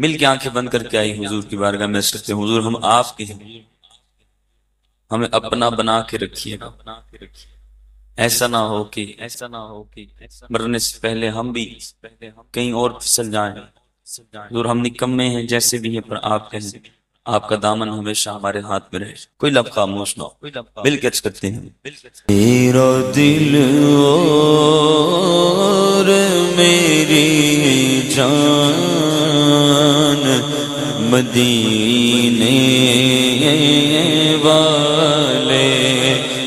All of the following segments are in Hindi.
मिल के आंखें बंद करके आई हुजूर की बारगाह में सकते हुजूर हम आपके हैं, हमें अपना बना के रखिएगा, ऐसा ना हो कि मरने से पहले हम भी कहीं और फिसल जाएं। हुजूर हम निकम्मे हैं जैसे भी हैं, पर आप कैसे आपका दामन हमेशा हमारे हाथ में रहे। कोई लब खामोश ना हो, मिल के अर्ज करते हैं तेरा दिल और मेरी जान मदीने वाले,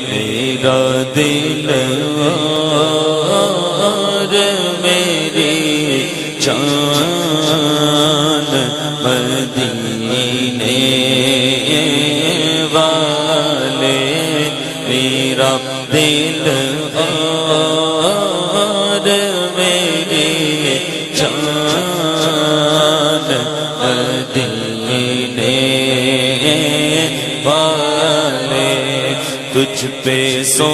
तेरा दिल और मेरी जान मदीने वाले, तेरा दिल और मेरी जान मदीने वाले, तुझ पे सो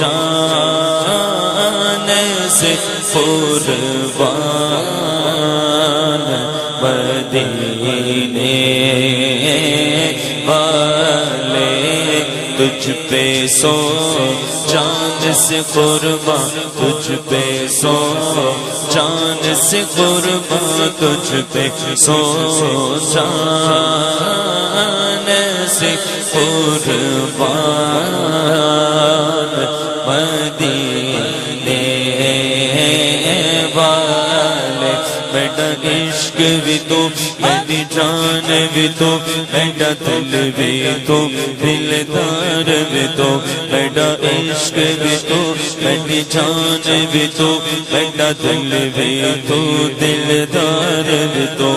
जाने से कुर्बान मदीने वाले, तुझ पे सो जान से कुर्बान, तुझ पे सो जान से कुर्बान, तुझ पे सो जान से कुर्बान मदीने वाले, बेटा इश्क भी तो मेरी जान भी तो, बेटा दिल भी तो दिलदार भी तो, बेटा इश्क भी तो मेरी जान भी तो, बेटा दिल भी तो दिलदार भी तो,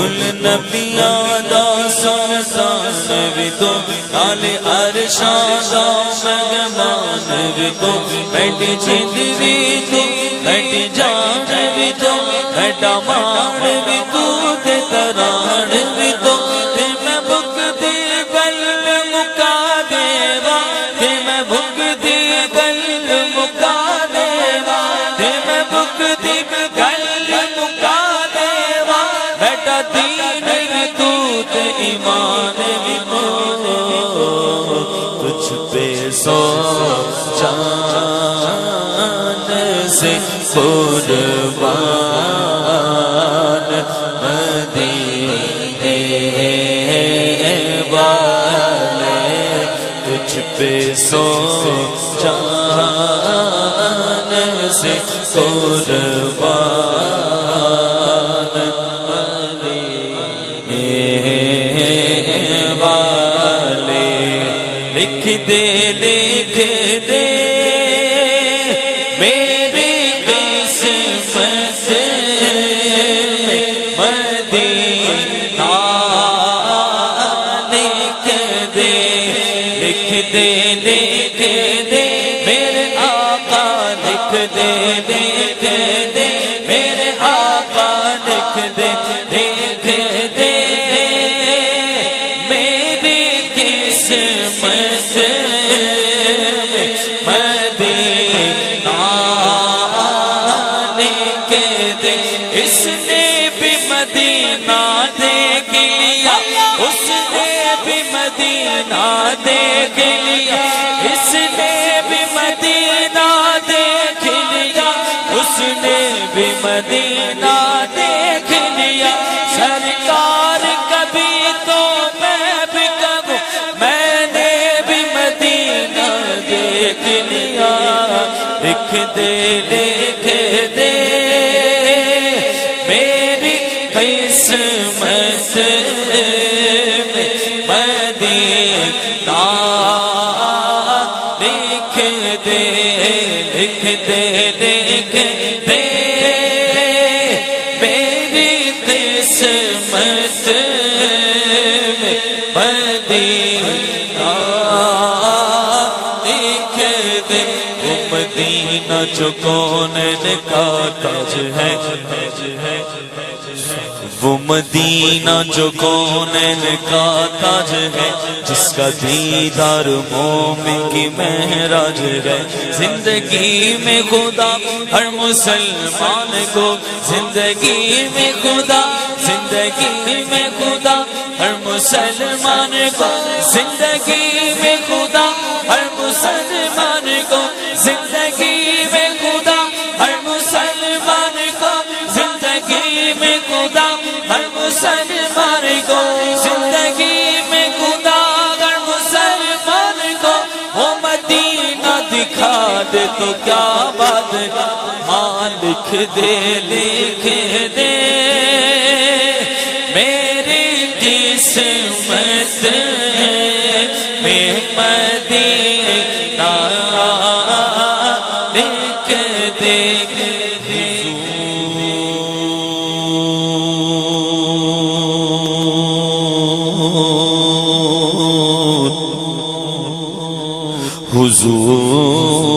उन नबिया दा सास भी तो, आले अर्शा दा मेहमान भी तो, बैठ जिद भी तू बैठ जान भी तो, बैठा मान भी तू ते तरान भी तो, ते मैं भुख दे बल मुका देवा, ते मैं भुख दे बल मुका देवा, ते मैं भुख दे बल मुका देवा, बैठा दीन भी तू ते ईमान भी तो, तुझ पे सो से कुर्बान मदीने वाले, तुझ पे सो जान से कुर्बान मदीने वाले, लिख दे लिख दे मदीना देख लिया सरकार, कभी तो मैं भी कहूँ मैंने भी मदीना देख लिया, लिख दे मेरी किस्मत में मदीना, लिख दे जो कोने का ताज है वो मदीना, जो कोने का ताज है, जिसका दीदार मोमिन की महराज है, जिंदगी में खुदा हर मुसलमान को, जिंदगी में खुदा जिंदगी में खुदा हर मुसलमान को, जिंदगी में खुदा हर मुसलमान को, जिंदगी में खुदा हर मुसलमान को, जिंदगी में खुदा हर मुसलमान को, जिंदगी में खुदा हर मुसलमान को। वो मदीना दिखा दे तो क्या बात है, हाँ लिख दे लिख दे मेरी किस्मत में मदीना, लिख दे हुजूर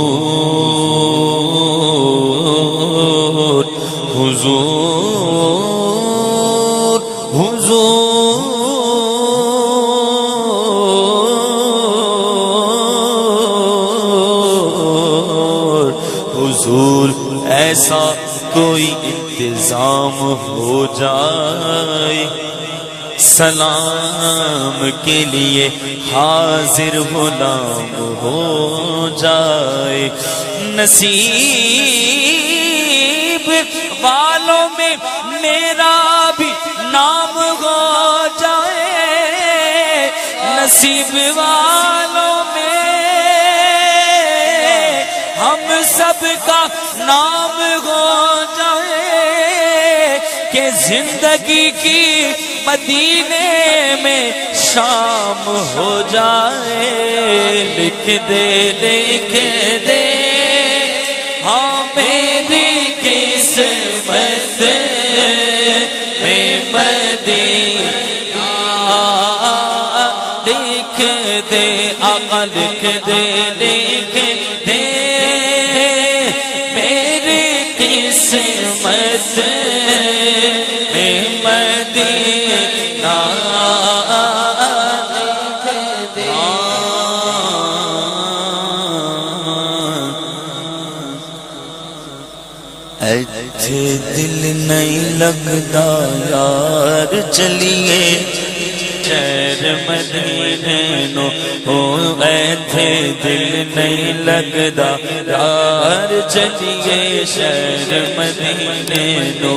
हुजूर हुजूर ऐसा कोई इंतजाम हो जाए, सलाम के लिए हाजिर गुलाम हो जाए। नसीब वालों में मेरा भी नाम हो जाए, नसीब वालों में हम सब का नाम हो जाए। कि जिंदगी की मदीने में शाम हो जाए, लिख दे हाँ मेरी किस्मत में मदीना, लिख दे आका लिख दे मेरी किस्मत में मदीना, लिख दे। अच्छे दिल नहीं लगता यार चलिए शहर मदीनो, ओ ऐसे दिल नहीं लगता यार चलिए शहर मदीनो,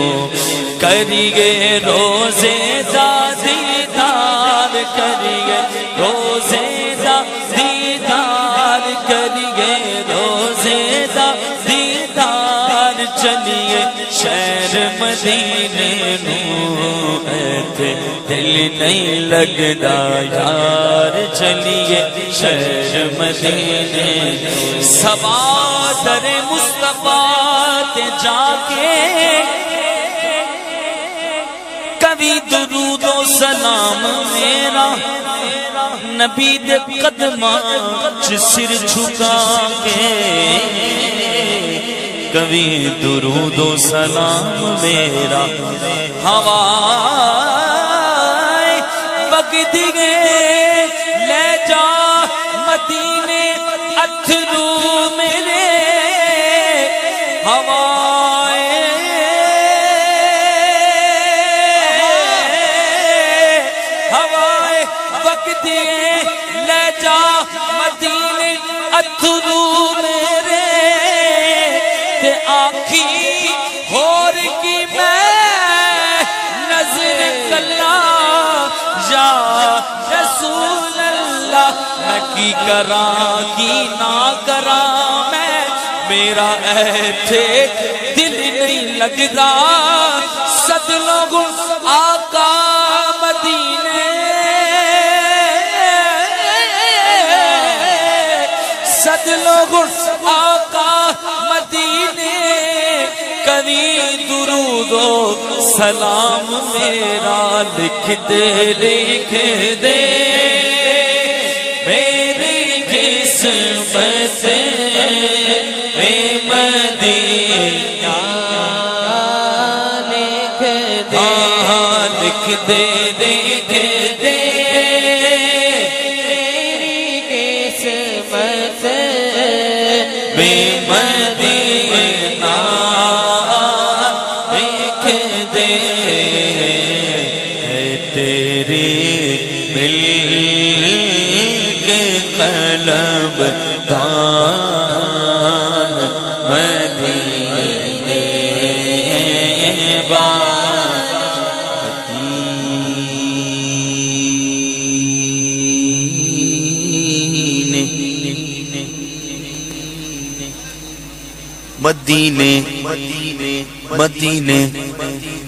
करिए रोजे दा दीदार, करिए रोजे दा दीदार, करिए रोजे दा दीदार, चलिए शहर मदीनो, ऐसे दिल नहीं लगता यार चलिए शहर मदीने। सवादर मुस्तफा ते जाके कभी दुरूदो सलाम मेरा नबी दे कदमां च सिर झुका के, कभी दुरूदो सलाम मेरा हवाए बगदी ले जा मदीने अथरू मेरे, हवाए हवाए बगदी ले जा मदीने अथरू मेरे, आखी होर की मैं नजर कल्ला या रसूल अल्लाह, न की करा की ना करा मैं, मेरा ऐसे दिल नहीं लगता सद लोग आका मदीने, सद लोग आका मदीने, कभी दुरूदो सलाम मेरा लिख दे मेरी किस्मत में मदीना, लिख दे मदीना, लिख दे। तेरे मिल के कलब तान मदीने मदीने मदीने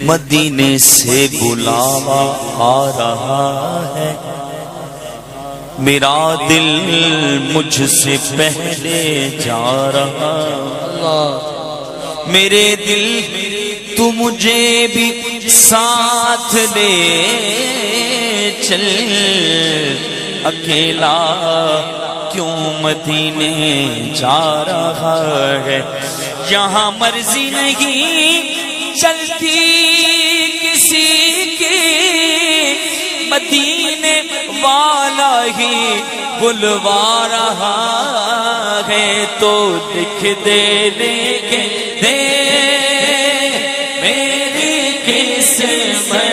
मदीने से बुलावा आ रहा है। मेरा दिल मुझसे पहले जा रहा, मेरे दिल तू मुझे भी साथ दे चल, अकेला क्यों मदीने जा रहा है। यहाँ मर्जी नहीं चलती किसी की, मदीने वाला ही बुलवा रहा है। तो दिख दे देखे दे मेरी किस्मत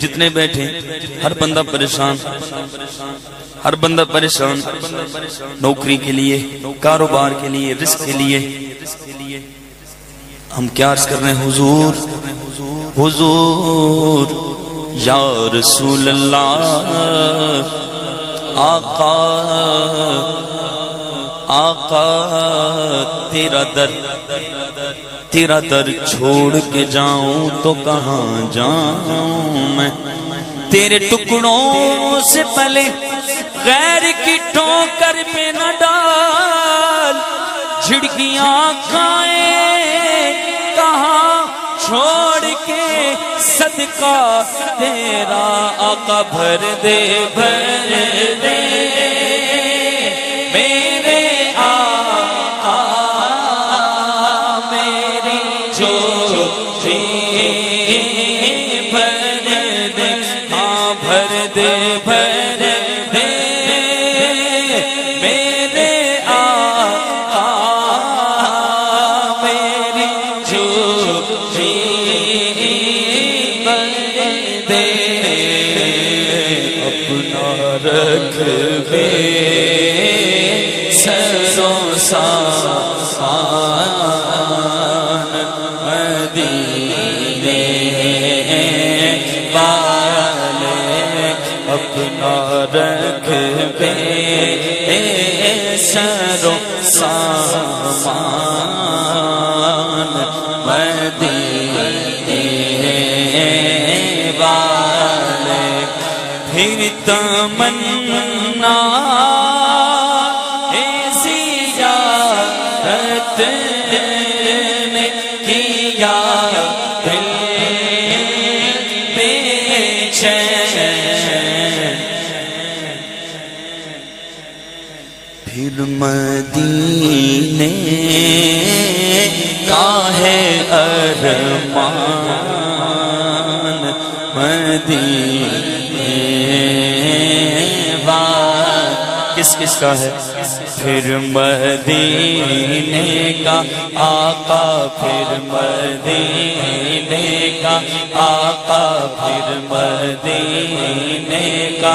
जितने बैठे हर बंदा परेशान, नौकरी के लिए, कारोबार के लिए, रिस्क के लिए। हम क्या अर्ज कर रहे हैं? हुजूर हुजूर या रसूल अल्लाह, आका आका तेरा दर छोड़ के जाऊं तो कहाँ जाऊं मैं। तेरे टुकड़ों से पले गैर की ठोकर पे न डाल, झिड़कियां खाए कहाँ छोड़ के सदका तेरा आका। भर दे तमन्ना ऐसी यादत ने किया दिल बेचैन। फिर मदीने का है अरमान मदीने वाला। किस किस का है? फिर मदीने का आका, फिर मदीने का आका, फिर मदीने का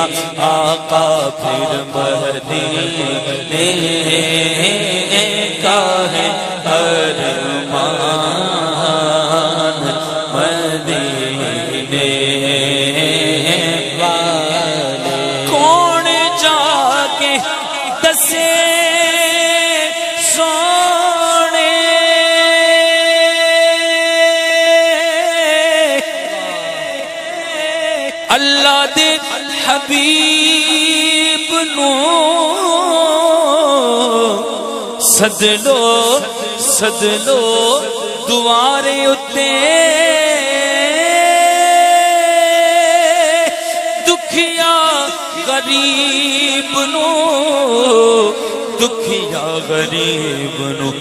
आका, फिर मदीने का है अरमान मदीने वाले। कौन जाके दसे सोने अल्लाह दे हबीब नो सदलो सदलो दुआरे उते दुखिया गरीब नो, दुखिया गरीब नो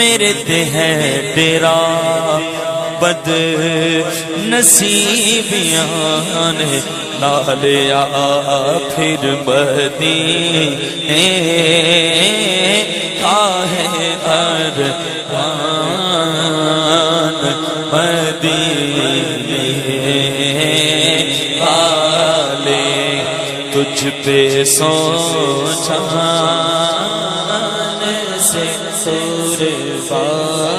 मेरे ते है तेरा बद नसीबियां ने लाले आ। फिर मदीने का है अरमान मदीने वाले। तुझ पे सोचने से सुरबान